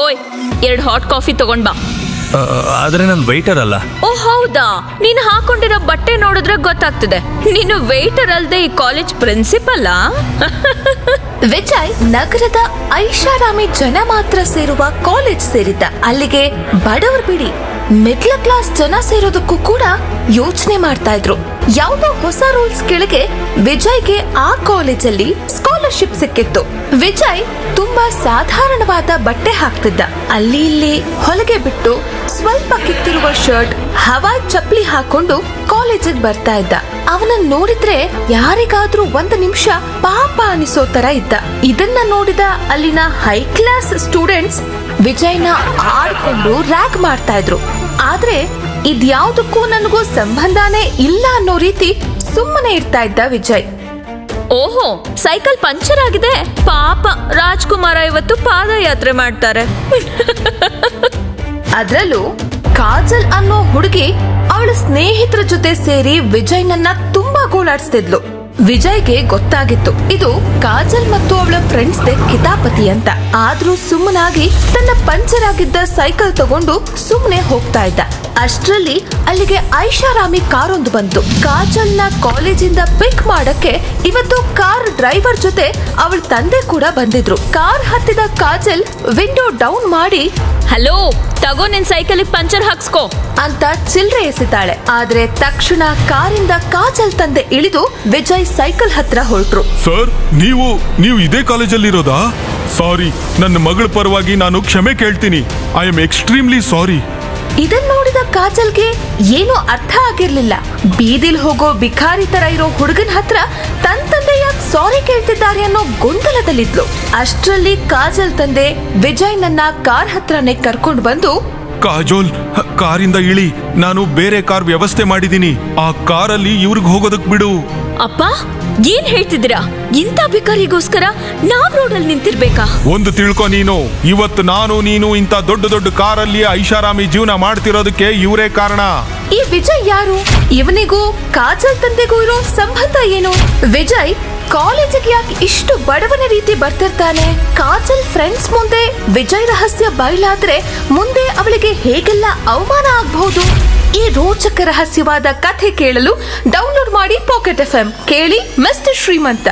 ಓಯ್ ಎರಡು hot coffee ತಗೊಂಡ್ ಬಾ. ಆದರೆ ನಾನು ವೇಟರ್ ಅಲ್ಲ. ಓ ಹೌದಾ, ನೀನು ಹಾಕೊಂಡಿರೋ ಬಟ್ಟೆ ನೋಡಿದ್ರೆ ಗೊತ್ತಾಗ್ತಿದೆ ನೀನು ವೇಟರ್ ಅಲ್ಲದೆ ಈ ಕಾಲೇಜ್ ಪ್ರಿನ್ಸಿಪಲ್. ವಿಜಯ್ ನಗರದ ಐಷಾರಾಮಿ ಜನ ಮಾತ್ರ ಸೇರುವ ಕಾಲೇಜ್ ಸೇರಿದ್ದ. ಅಲ್ಲಿಗೆ ಬಡವರು ಬಿಡಿ ಮಿಡ್ಲ್ ಕ್ಲಾಸ್ ಜನ ಸೇರೋದಕ್ಕೂ ಕೂಡ ಯೋಚನೆ ಮಾಡ್ತಾ ಇದ್ರು. ಯಾವುದೋ ಹೊಸ ರೂಲ್ಸ್ ಕೆಳಗೆ ವಿಜಯ್ಗೆ ಆ ಕಾಲೇಜಲ್ಲಿ ಸ್ಕಾಲರ್ಶಿಪ್ ಸಿಕ್ಕಿತ್ತು. ವಿಜಯ್ ತುಂಬಾ ಸಾಧಾರಣವಾದ ಬಟ್ಟೆ ಹಾಕ್ತಿದ್ದ. ಅಲ್ಲಿ ಇಲ್ಲಿ ಹೊಲಗೆ ಬಿಟ್ಟು ಸ್ವಲ್ಪ ಕಿತ್ತಿರುವ ಶರ್ಟ್, ಹವಾ ಚಪ್ಪಲಿ ಹಾಕೊಂಡು ಕಾಲೇಜಿಗೆ ಬರ್ತಾ ಇದ್ದ. ಅವನನ್ನ ನೋಡಿದ್ರೆ ಯಾರಿಗಾದ್ರೂ ಒಂದು ನಿಮಿಷ ಪಾಪ ಅನಿಸೋ ತರ ಇದ್ದ. ಇದನ್ನ ನೋಡಿದ ಅಲ್ಲಿನ ಹೈ ಕ್ಲಾಸ್ ಸ್ಟೂಡೆಂಟ್ಸ್ ವಿಜಯ್ನ ಆಡ್ಕೊಂಡು ರ್ಯಾಗ್ ಮಾಡ್ತಾ ಇದ್ರು. ಆದ್ರೆ ಇದ್ಯಾವುದಕ್ಕೂ ನನಗೂ ಸಂಬಂಧನೇ ಇಲ್ಲ ಅನ್ನೋ ರೀತಿ ಸುಮ್ಮನೆ ಇರ್ತಾ ಇದ್ದ ವಿಜಯ್. ಓಹೋ, ಸೈಕಲ್ ಪಂಚರ್ ಆಗಿದೆ, ಪಾಪ ರಾಜ್ಕುಮಾರ ಇವತ್ತು ಪಾದಯಾತ್ರೆ ಮಾಡ್ತಾರೆ. ಅದ್ರಲ್ಲೂ ಕಾಜಲ್ ಅನ್ನೋ ಹುಡುಗಿ ಅವಳ ಸ್ನೇಹಿತರ ಜೊತೆ ಸೇರಿ ವಿಜಯ್ನನ್ನ ತುಂಬಾ ಗೋಳಾಡಿಸ್ತಿದ್ಲು. ವಿಜಯ್ಗೆ ಗೊತ್ತಾಗಿತ್ತು ಇದು ಕಾಜಲ್ ಮತ್ತು ಅವಳ ಫ್ರೆಂಡ್ಸ್ ದೇ ಕಿತಾಪತಿ ಅಂತ. ಆದ್ರೂ ಸುಮ್ಮನಾಗಿ ತನ್ನ ಪಂಚರ್ ಆಗಿದ್ದ ಸೈಕಲ್ ತಗೊಂಡು ಸುಮ್ಮನೆ ಹೋಗ್ತಾ ಇದ್ದ. ಅಷ್ಟರಲ್ಲಿ ಅಲ್ಲಿಗೆ ಐಷಾರಾಮಿ ಕಾರೊಂದು ಬಂತು. ಕಾಜಲ್ ನ ಕಾಲೇಜಿಂದ ಪಿಕ್ ಮಾಡಕ್ಕೆ ಇವತ್ತು ಕಾರ್ ಡ್ರೈವರ್ ಜೊತೆ ಅವಳ ತಂದೆ ಕೂಡ ಬಂದಿದ್ರು. ಕಾರ್ ಹತ್ತಿದ ಕಾಜಲ್ ವಿಂಡೋ ಡೌನ್ ಮಾಡಿ, ಹಲೋ ತಗೋ ನಿನ್ ಸೈಕಲ್ ಪಂಚರ್ ಹಾಕ್ಸ್ಕೋ ಅಂತ ಚಿಲ್ಲರೆ ಎಸಿತಾಳೆ. ಆದ್ರೆ ತಕ್ಷಣ ಕಾರಿಂದ ಕಾಜಲ್ ತಂದೆ ಇಳಿದು ವಿಜಯ್ ಸೈಕಲ್ ಹತ್ರ ಹೊರಟ್ರು. ಸರ್, ನೀವು ಇದೇ ಕಾಲೇಜಲ್ಲಿ ಇರೋದಾ? ಸಾರಿ, ನನ್ನ ಮಗಳ ಪರವಾಗಿ ನಾನು ಕ್ಷಮೆ ಕೇಳ್ತೀನಿ. I am extremely sorry. ಇದನ್ನ ನೋಡಿದ ಕಾಜಲ್ಗೆ ಏನೂ ಅರ್ಥ ಆಗಿರ್ಲಿಲ್ಲ. ಬೀದಿಲ್ ಹೋಗೋ ಬಿಕಾರಿ ತರ ಇರೋ ಹುಡುಗನ ಹತ್ರ ತನ್ ತಂದೆ ಯಾಕೆ ಸಾರಿ ಕೇಳ್ತಿದ್ದಾರೆ ಅನ್ನೋ ಗೊಂದಲದಲ್ಲಿದ್ಲು. ಅಷ್ಟರಲ್ಲಿ ಕಾಜಲ್ ತಂದೆ ವಿಜಯ್ ನನ್ನ ಕಾರ್ ಹತ್ರನೇ ಕರ್ಕೊಂಡು ಬಂದು, ಕಾಜೋಲ್ ಕಾರಿಂದ ಇಳಿ, ನಾನು ಬೇರೆ ಕಾರ್ ವ್ಯವಸ್ಥೆ ಮಾಡಿದೀನಿ, ಆ ಕಾರಲ್ಲಿ ಇವ್ರಿಗೆ ಹೋಗೋದಕ್ ಬಿಡು. ಅಪ್ಪ ಏನ್ ಹೇಳ್ತಿದ್ದೀರಾ? ಇಂಥ ಭಿಕಾರಿಗೋಸ್ಕರ ನಾವ್ ರೋಡಲ್ಲಿ ನಿಂತಿರ್ಬೇಕಾ? ಒಂದು ತಿಳ್ಕೊ ನೀನು, ಇವತ್ತು ನಾನು ನೀನು ಇಂಥ ದೊಡ್ಡ ದೊಡ್ಡ ಕಾರಲ್ಲಿ ಐಷಾರಾಮಿ ಜೀವನ ಮಾಡ್ತಿರೋದಕ್ಕೆ ಇವರೇ ಕಾರಣ. ಈ ವಿಜಯ್ ಯಾರು? ಇವನಿಗೂ ಕಾಜಲ್ ತಂದೆಗೂ ಇರೋ ಸಂಬಂಧ ಏನು? ವಿಜಯ್ ಕಾಲೇಜಿಗೆ ಯಾಕೆ ಇಷ್ಟು ಬಡವನ ರೀತಿ ಬರ್ತಿರ್ತಾನೆ? ಕಾಜಲ್ ಫ್ರೆಂಡ್ಸ್ ಮುಂದೆ ವಿಜಯ್ ರಹಸ್ಯ ಬಯಲಾದ್ರೆ ಮುಂದೆ ಅವಳಿಗೆ ಹೇಗೆಲ್ಲ ಅವಮಾನ ಆಗಬಹುದು? ಈ ರೋಚಕ ರಹಸ್ಯವಾದ ಕಥೆ ಕೇಳಲು ಡೌನ್ಲೋಡ್ ಮಾಡಿ ಪಾಕೆಟ್ FM. ಕೇಳಿ ಮಿಸ್ಟರ್ ಶ್ರೀಮಂತ.